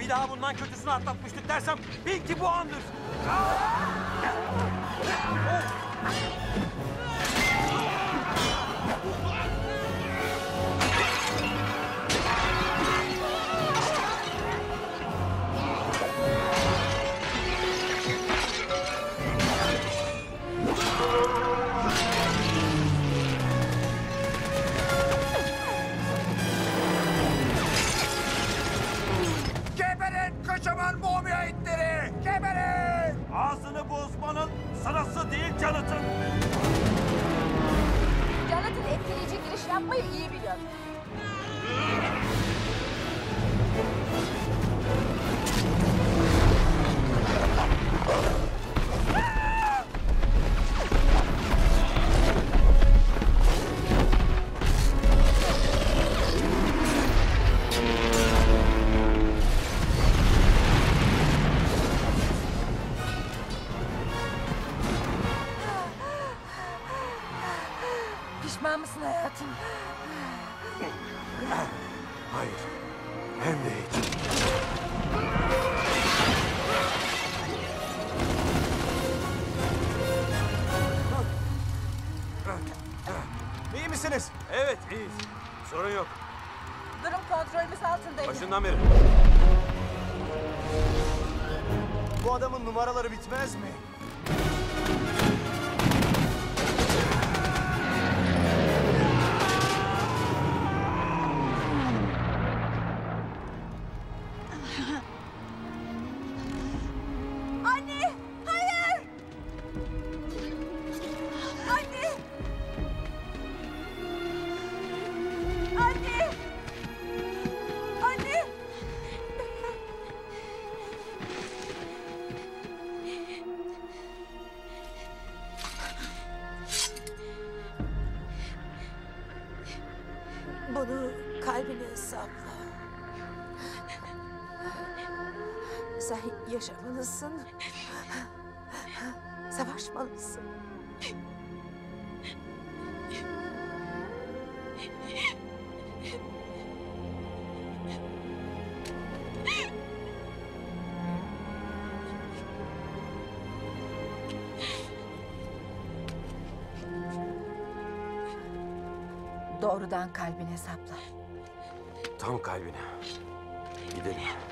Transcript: Bir daha bundan kötüsünü atlatmıştık dersem bil ki bu andır. Sırası değil Jonathan. Jonathan etkileyici giriş yapmayı iyi biliyor. Pişman mısın hayatım? Hayır. Hem de hiç. İyi misiniz? Evet, iyiyiz. Sorun yok. Durum kontrolümüz altındayız. Başından beri. Bu adamın numaraları bitmez mi? Bunu kalbine sapla. Sen yaşamalısın. Savaşmalısın. Doğrudan kalbine sapla. Tam kalbine. Gidelim.